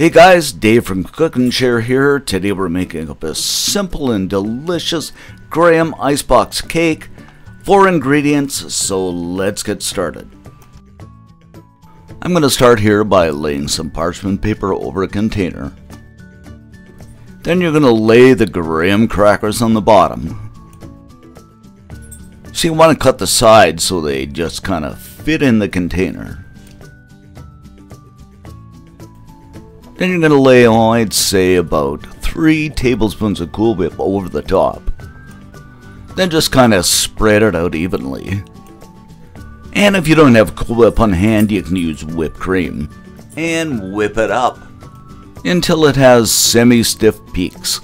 Hey guys, Dave from Cook'n Share here. Today we're making up a simple and delicious Graham icebox cake. 4 ingredients, so let's get started. I'm going to start here by laying some parchment paper over a container. Then you're going to lay the Graham crackers on the bottom. So you want to cut the sides so they just kind of fit in the container. Then you're going to lay, I'd say, about 3 tablespoons of Cool Whip over the top. Then just kind of spread it out evenly. And if you don't have Cool Whip on hand, you can use whipped cream. And whip it up until it has semi-stiff peaks.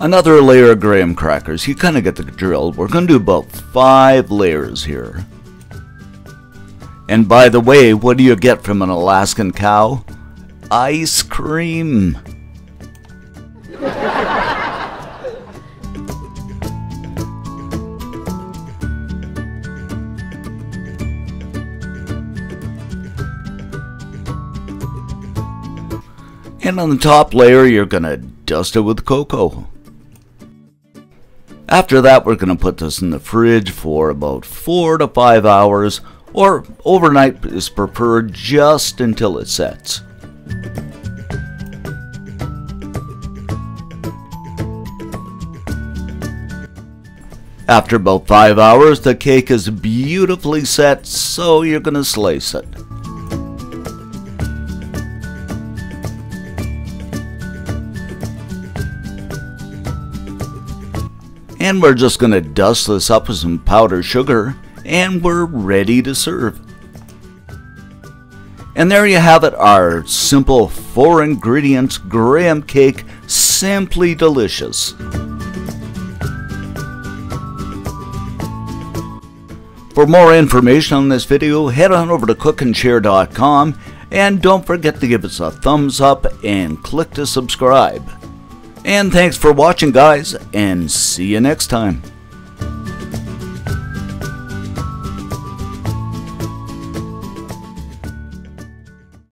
Another layer of graham crackers. You kind of get the drill. We're going to do about 5 layers here. And by the way, what do you get from an Alaskan cow? Ice cream. And on the top layer, you're going to dust it with cocoa. After that, we're going to put this in the fridge for about 4 to 5 hours, or overnight is preferred, just until it sets. After about 5 hours, the cake is beautifully set, so you're going to slice it. And we're just going to dust this up with some powdered sugar, and we're ready to serve. And there you have it, our simple 4 ingredients Graham cake, simply delicious. For more information on this video, head on over to cookandshare.com, and don't forget to give us a thumbs up and click to subscribe. And thanks for watching, guys, and see you next time.